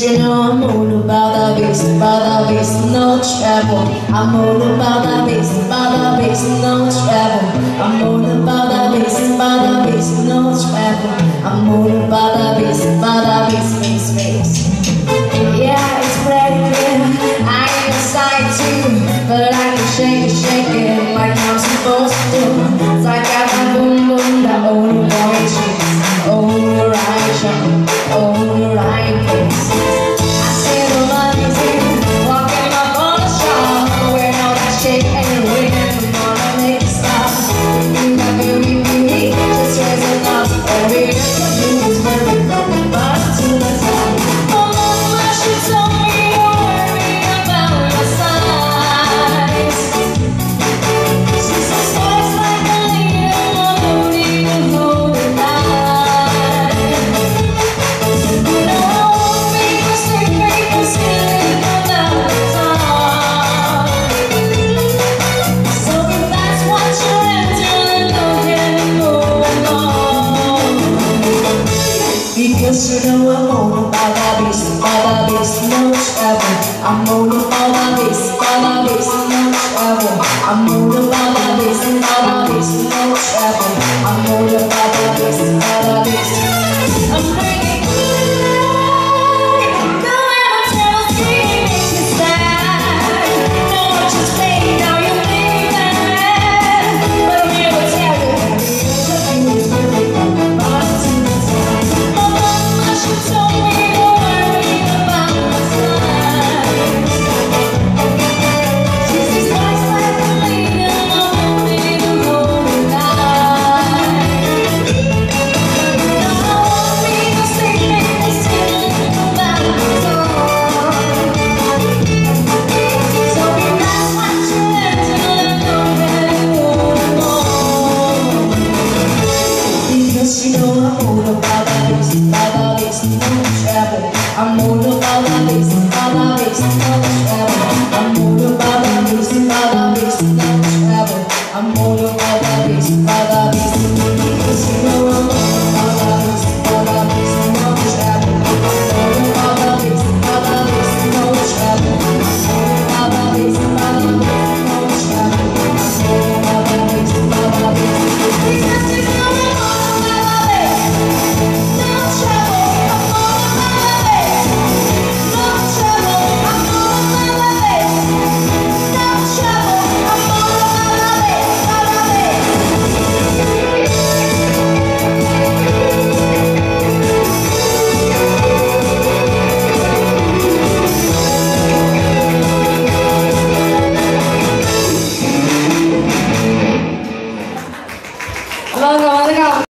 you know I'm all about the beast, no trouble. I'm all about the beast, no trouble. I'm all about the beast, no trouble. I'm all about the beast, beast, beast. Yeah, it's pretty good. I ain't excited too, but I can shake it like I'm supposed to. So I got my boom boom, the only boy cheeks, only right shine, only right face. Because you know I'm all about the beast, no trouble. I'm all about the beast, no trouble. I'm all about the beast, no trouble. I'm all about the beast, I'm bringing good. Go out, tell me, make me sad. Know what you say, now you leave that. But we will tell you, everything is perfect from the bottom to the top. Told me to worry about my time. She's twice like a lady, and I'm only the golden eye. Now I want me to stay and still in the battle. So if that's what you meant, you'll know that it won't more. Because you know I'm all about that beast, about that beast. I'm all about the beast, about the beast.